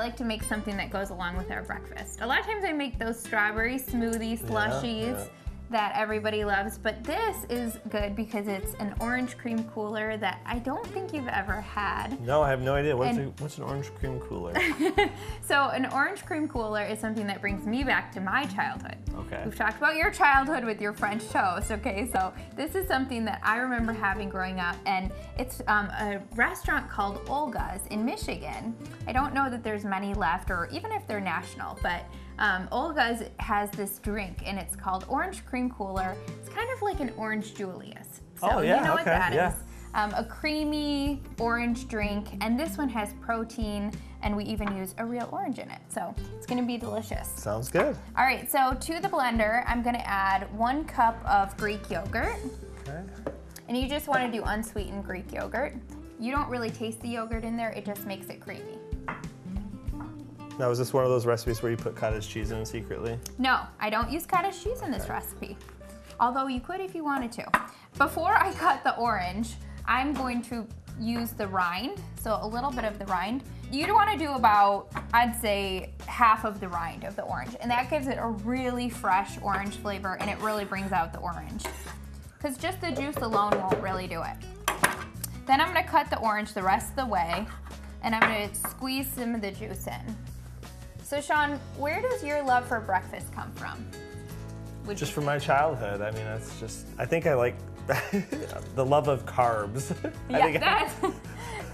like to make something that goes along with our breakfast. A lot of times I make those strawberry smoothie slushies that everybody loves, but this is good because it's an orange cream cooler that I don't think you've ever had. No, I have no idea. What's an orange cream cooler? So an orange cream cooler is something that brings me back to my childhood. Okay. We've talked about your childhood with your French toast, okay? So this is something that I remember having growing up, and it's a restaurant called Olga's in Michigan. I don't know that there's many left or even if they're national, but Olga's has this drink, and it's called Orange Cream Cooler. It's kind of like an Orange Julius. So you know what that is. A creamy orange drink, and this one has protein, and we even use a real orange in it. So it's gonna be delicious. Sounds good. All right, so to the blender, I'm gonna add 1 cup of Greek yogurt. Okay. And you just wanna do unsweetened Greek yogurt. You don't really taste the yogurt in there, it just makes it creamy. Now, is this one of those recipes where you put cottage cheese in secretly? No, I don't use cottage cheese in this recipe. Although you could if you wanted to. Before I cut the orange, I'm going to use the rind, so a little bit of the rind. You'd want to do about, I'd say, half of the rind of the orange, and that gives it a really fresh orange flavor, and it really brings out the orange. Because just the juice alone won't really do it. Then I'm gonna cut the orange the rest of the way, and I'm gonna squeeze some of the juice in. So Sean, where does your love for breakfast come from? Just from my childhood. I mean, that's just, I think I like the love of carbs. Yeah,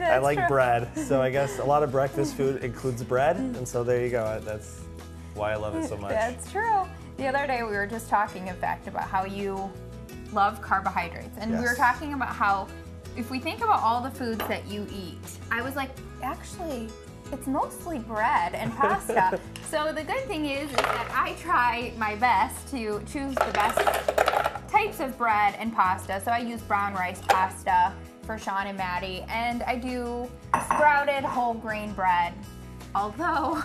I like bread. So I guess a lot of breakfast food includes bread. And so there you go. That's why I love it so much. That's true. The other day we were just talking, in fact, about how you love carbohydrates. And we were talking about how if we think about all the foods that you eat, I was like, actually, it's mostly bread and pasta. So the good thing is that I try my best to choose the best types of bread and pasta. So I use brown rice pasta for Sean and Maddie, and I do sprouted whole grain bread, although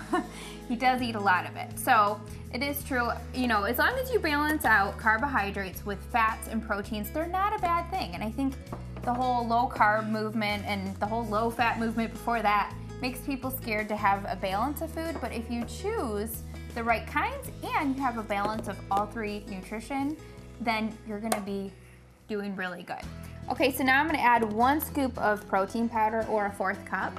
he does eat a lot of it. So it is true, you know, as long as you balance out carbohydrates with fats and proteins, they're not a bad thing. And I think the whole low carb movement and the whole low fat movement before that makes people scared to have a balance of food, but if you choose the right kinds and you have a balance of all three nutrition, then you're gonna be doing really good. Okay, so now I'm gonna add 1 scoop of protein powder or a 4th cup.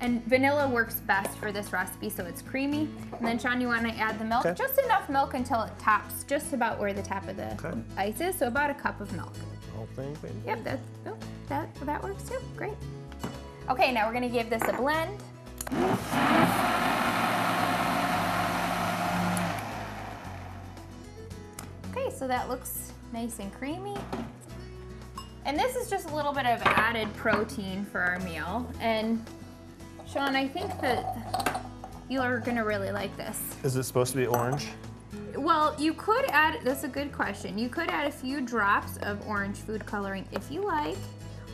And vanilla works best for this recipe, so it's creamy. And then Sean, you wanna add the milk, just enough milk until it tops just about where the top of the ice is, so about 1 cup of milk. Whole thing, yep, that's, that works too, great. Okay, now we're gonna give this a blend. Okay, so that looks nice and creamy. And this is just a little bit of added protein for our meal. And Sean, I think that you're gonna really like this. Is it supposed to be orange? Well, you could add, that's a good question. You could add a few drops of orange food coloring if you like,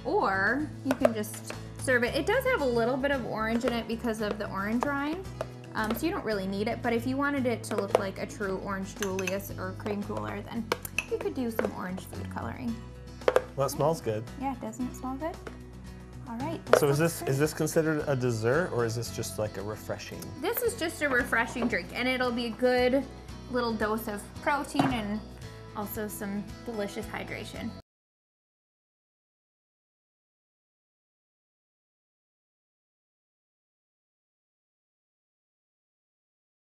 or you can just serve it. It does have a little bit of orange in it because of the orange rind, so you don't really need it, but if you wanted it to look like a true Orange Julius or cream cooler, then you could do some orange food coloring. Well, it smells good. Yeah, doesn't it smell good? All right. So is this considered a dessert, or is this just like a refreshing? This is just a refreshing drink, and it'll be a good little dose of protein and also some delicious hydration.